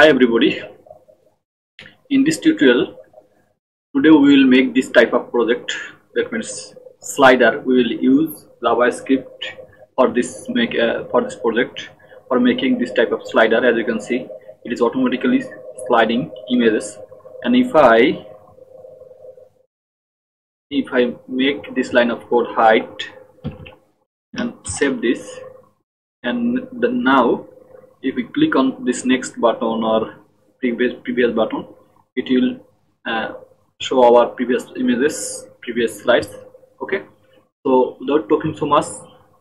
Hi everybody, in this tutorial today we will make this type of project, that means slider. We will use JavaScript for this project, for making this type of slider. As you can see, it is automatically sliding images, and if I make this line of code height and save this, and then now if we click on this next button or previous button, it will show our previous images, previous slides. Okay, so without talking so much,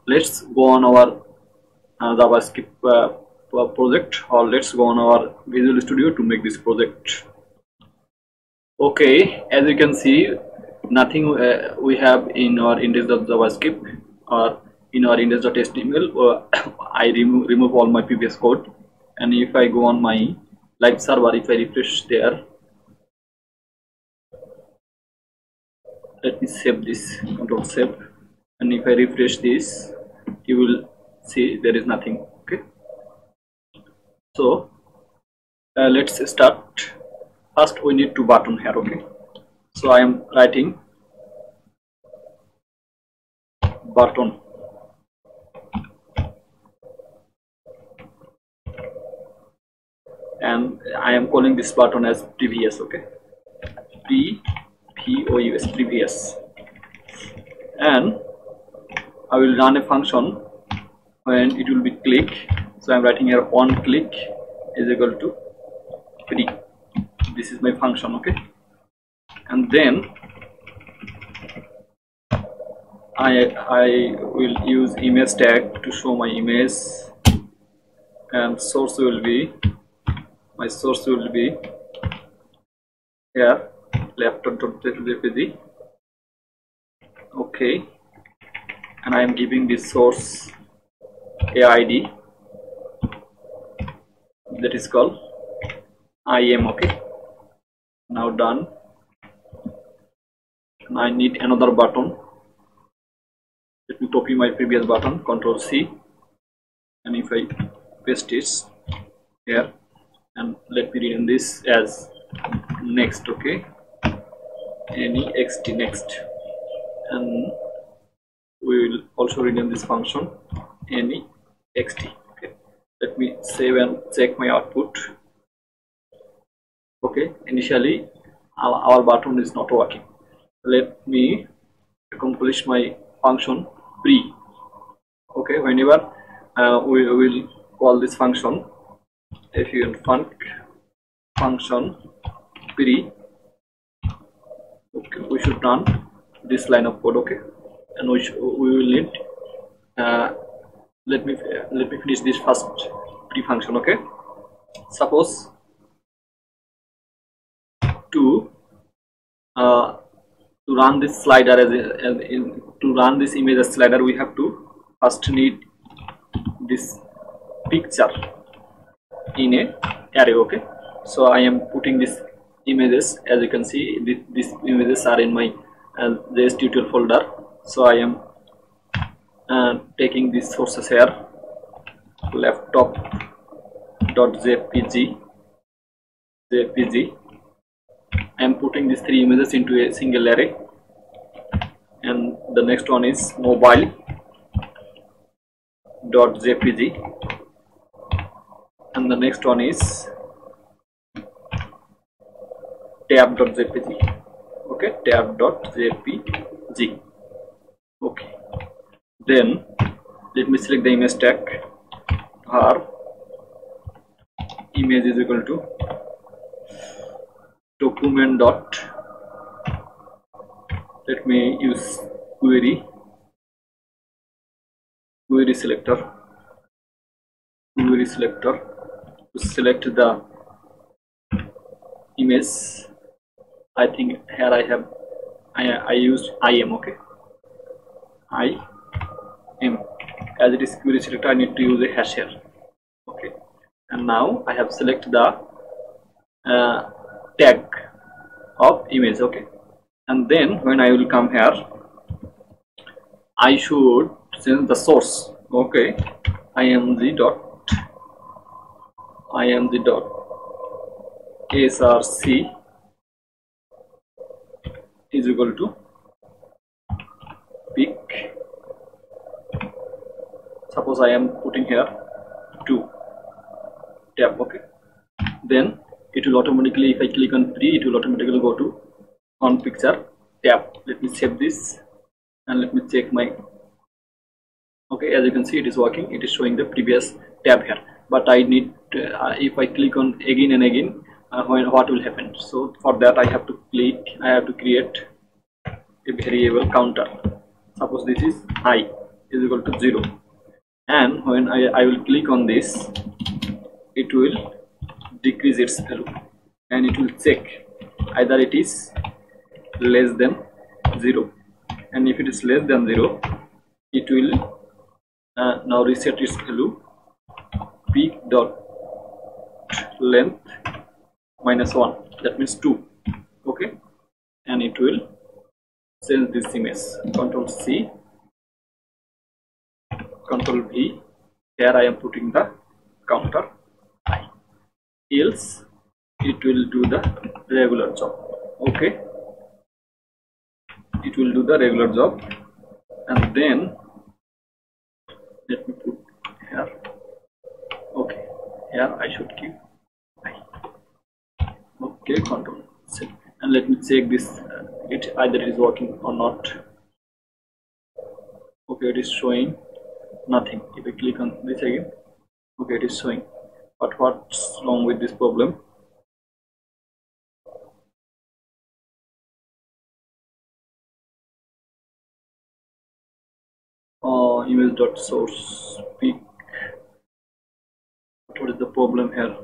let's go on our JavaScript project, or let's go on our Visual Studio to make this project. Okay, as you can see, nothing we have in our index.javascript or in our index.html. I remove all my previous code, and if I go on my live server, if I refresh there, let me save this, control save, and if I refresh this, you will see there is nothing. Okay, so let's start. First we need two buttons here. Okay, so I am writing button. And I am calling this button as previous. Okay, PVOUS, previous. And I will run a function when it will be click. So I am writing here on click is equal to pre. This is my function. Okay, and then I will use image tag to show my image, and source will be. My source will be here, left.jpg. Okay, and I am giving this source AID, that is called IAM. Okay, now done. And I need another button. Let me copy my previous button, Control C, and if I paste it here. And let me rename this as next. Okay, next, next, and we will also rename this function next. Okay, let me save and check my output. Okay, initially our button is not working. Let me accomplish my function pre. Okay, whenever we will call this function, if you function pre, okay, we should run this line of code. Okay, and we will need let me finish this first pre function. Okay, suppose to run this slider to run this image as slider, we have to first need this picture in a array. Okay, so I am putting this images. As you can see, these images are in my JS tutorial folder. So I am taking these sources here, laptop.jpg. I am putting these three images into a single array, and the next one is mobile.jpg. And the next one is tab.jpg. okay, tab.jpg. okay, then let me select the image tag. Var image is equal to document dot, let me use query selector to select the image. I think here I used IAM. Okay, IAM. As it is query selector, I need to use a hash here. Okay, and now I have selected the tag of image. Okay, and then when I will come here, I should send the source. Okay, img dot SRC is equal to peak. Suppose I am putting here 2, tap OK. Then it will automatically, if I click on 3, it will automatically go to on picture, tap. Let me save this and let me check my. Okay, as you can see, it is working. It is showing the previous tab here. But I need, if I click on again and again, what will happen? So for that, I have to click. I have to create a variable counter. Suppose this is I is equal to 0, and when I will click on this, it will decrease its value, and it will check either it is less than 0, and if it is less than 0, it will now reset its value. Peak dot length -1, that means 2. Okay, and it will change this image. Ctrl C, Ctrl V. Here I am putting the counter I, else it will do the regular job. Okay, it will do the regular job. And then let me put here. Okay, here I should give I. Okay, Ctrl C, and let me check this. It either is working or not. Okay, it is showing nothing. If I click on this again, okay, it is showing. But what's wrong with this problem? Image.source peak. What is the problem here?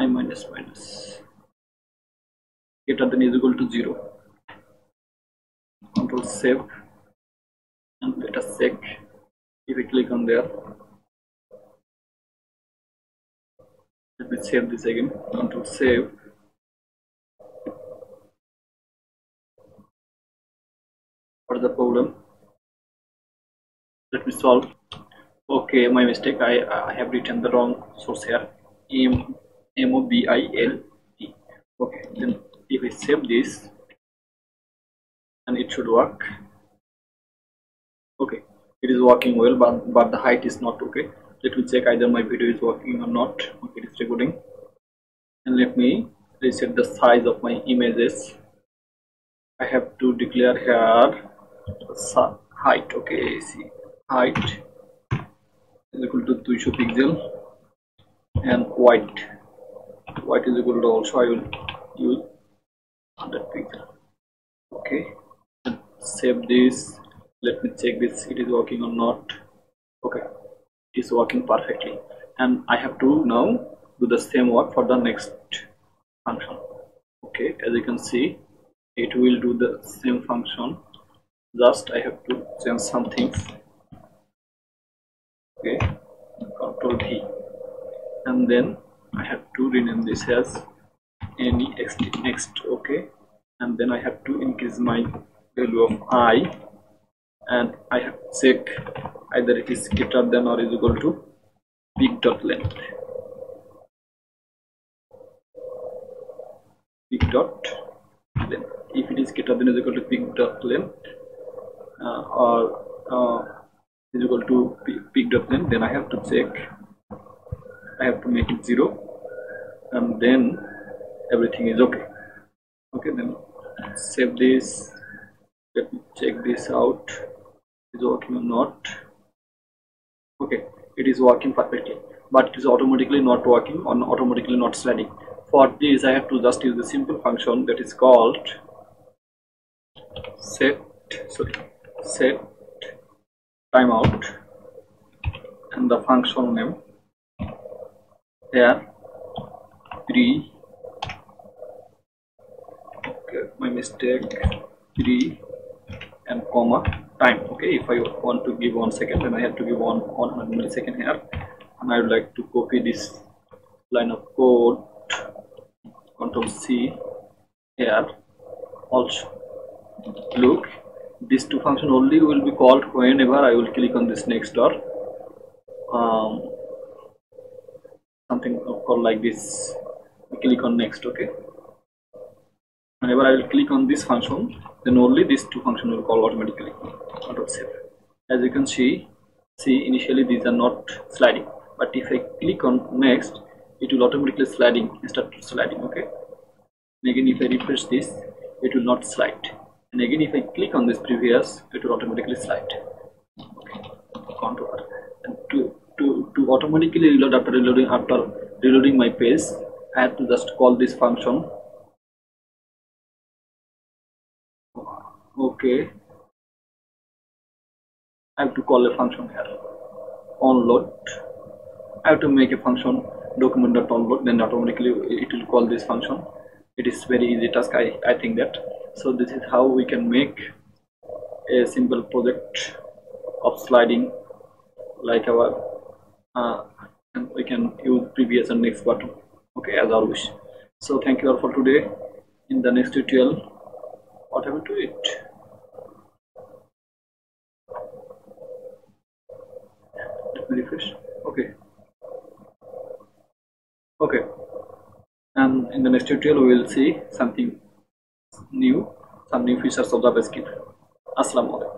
I -- greater than is equal to 0. Control save, and let us check. If we click on there, let me save this again. Control save. What is the problem? Let me solve. Okay, my mistake. I have written the wrong source here. MOBILD. Okay, then if I save this, and it should work. Okay, it is working well, but the height is not okay. Let me check either my video is working or not. Okay, it is recording. And let me reset the size of my images. I have to declare here height. Okay, see. Height is equal to 200 pixel, and white is equal to, also I will use 100 pixel. Okay, save this. Let me check this, it is working or not. Okay, it is working perfectly, and I have to now do the same work for the next function. Okay, as you can see, it will do the same function, just I have to change some things. Okay, Ctrl V, and then I have to rename this as next. Okay, and then I have to increase my value of I, and I have to check either it is greater than or is equal to peak.length. Peak.length. If it is greater than or is equal to peak.length is equal to peak.length, then I have to check, I have to make it 0, and then everything is okay. Okay, then save this. Let me check this out, is working or not. Okay, it is working perfectly, but it is automatically not working or automatically not sliding. For this, I have to just use the simple function that is called set timeout, and the function name here pre. Okay, my mistake, pre and comma time. Okay, if I want to give 1 second, then I have to give 100 milliseconds here, and I would like to copy this line of code. Ctrl C here also. Look, these two functions only will be called whenever I will click on this next or something called like this. We click on next, okay. Whenever I will click on this function, then only these two functions will call automatically. As you can see initially these are not sliding, but if I click on next, it will automatically start sliding, okay. And again if I refresh this, it will not slide, and again if I click on this previous, it will automatically slide, okay. And to automatically reload after reloading my page, I have to just call this function, okay. I have to call a function here, onload. I have to make a function document.onload, then automatically it will call this function. It is very easy task, I think that. So this is how we can make a simple project of sliding, like our and we can use previous and next button, okay, as our wish. So thank you all for today. In the next tutorial, what happened to it? Let me refresh. Okay, and in the next tutorial we will see some new features of JavaScript. Assalamualaikum.